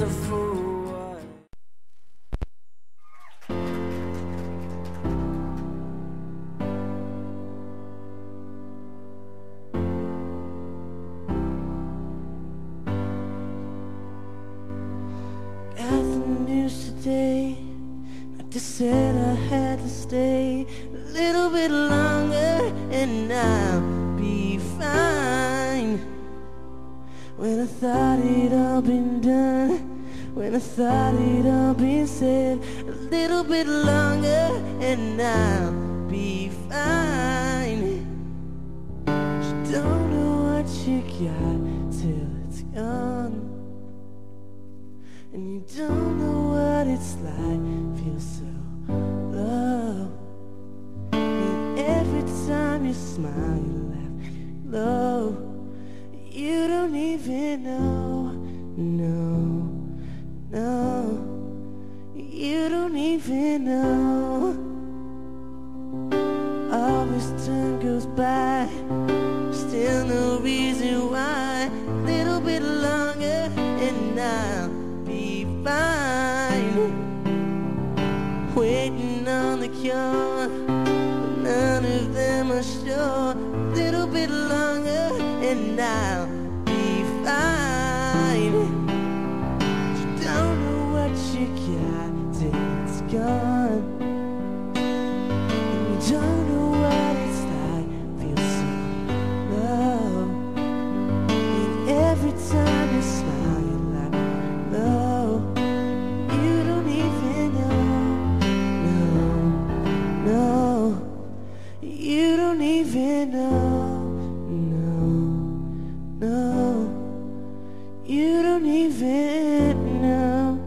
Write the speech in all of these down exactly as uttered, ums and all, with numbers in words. was a fool. Got the news today. I just said I had to stay a little bit longer, and I'll be fine. When I thought it all been done, when I thought it all been said, a little bit longer and I'll be fine. You don't know what you got till it's gone, and you don't know what it's like, feel so low. And every time you smile, you laugh low. You don't even know, no, no, you don't even know. All this time goes by, still no reason why. Little bit longer and I'll be fine. Waiting on the cure, but none of them are sure. Little bit longer and I'll gone. And you don't know what it's like, feel so low. And every time you smile, you laugh low. You don't even know, no, no. You don't even know, no, no. You don't even know.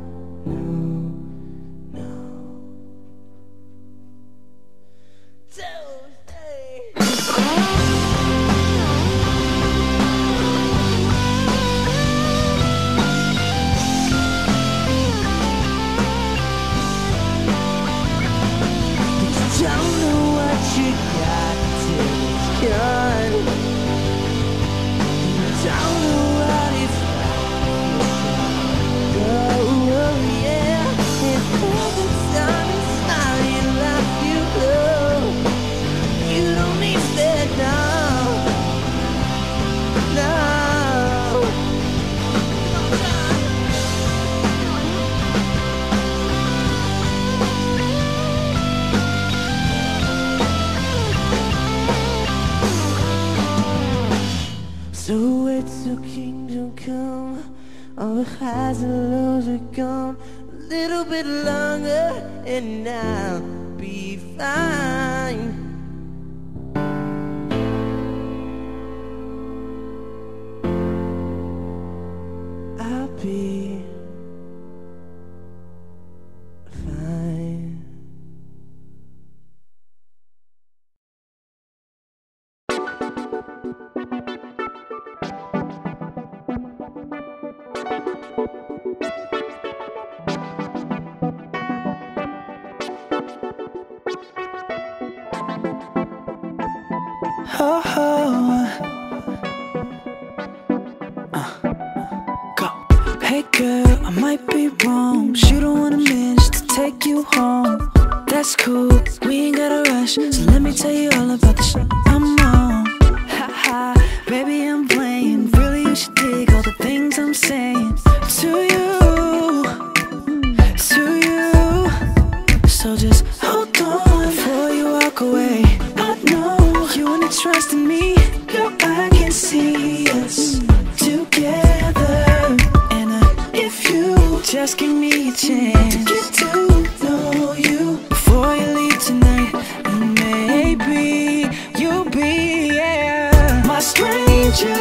So it's a kingdom come, all the highs and lows are gone. A little bit longer and I'll be fine. I'll be fine. Oh, oh. Uh, go. Hey girl, I might be wrong, but you don't want a minute to take you home. That's cool, we ain't gotta rush, so let me tell you all about the shit I'm on. Ha ha, baby I'm playing, really you should dig all the things I'm saying. To you, to you, so just hold on before you walk away. Trust in me, girl, I can see us together. And uh, if you just give me a chance to get to know you before you leave tonight, and maybe you'll be, yeah, my stranger.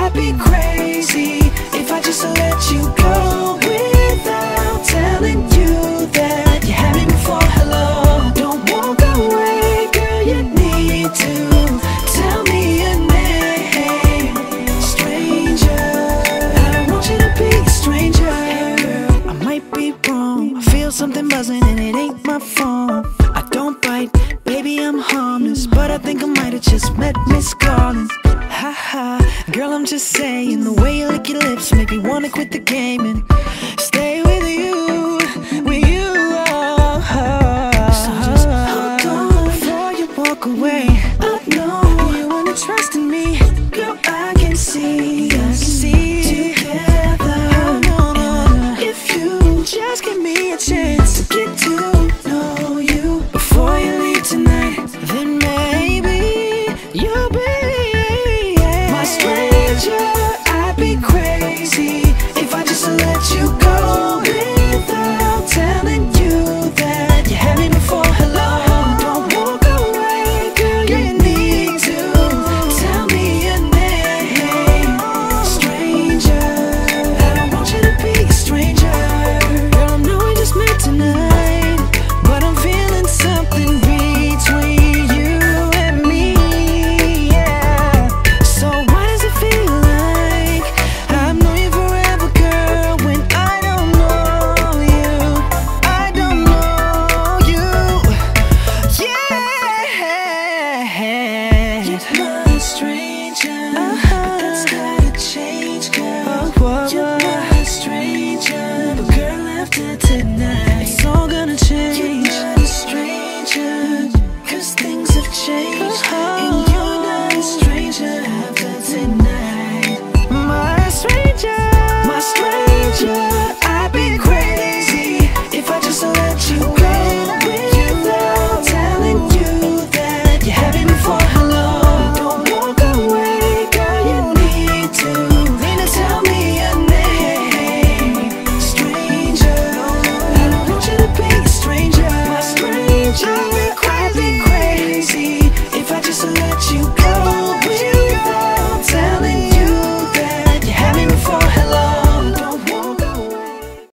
I'd be crazy if I just let you go without telling you that you had me before. Hello, don't walk away, girl, you need to something buzzing and it ain't my phone. I don't bite, baby I'm harmless, but I think I might have just met Miss Garland. Ha ha, girl I'm just saying, the way you lick your lips make me wanna quit the game and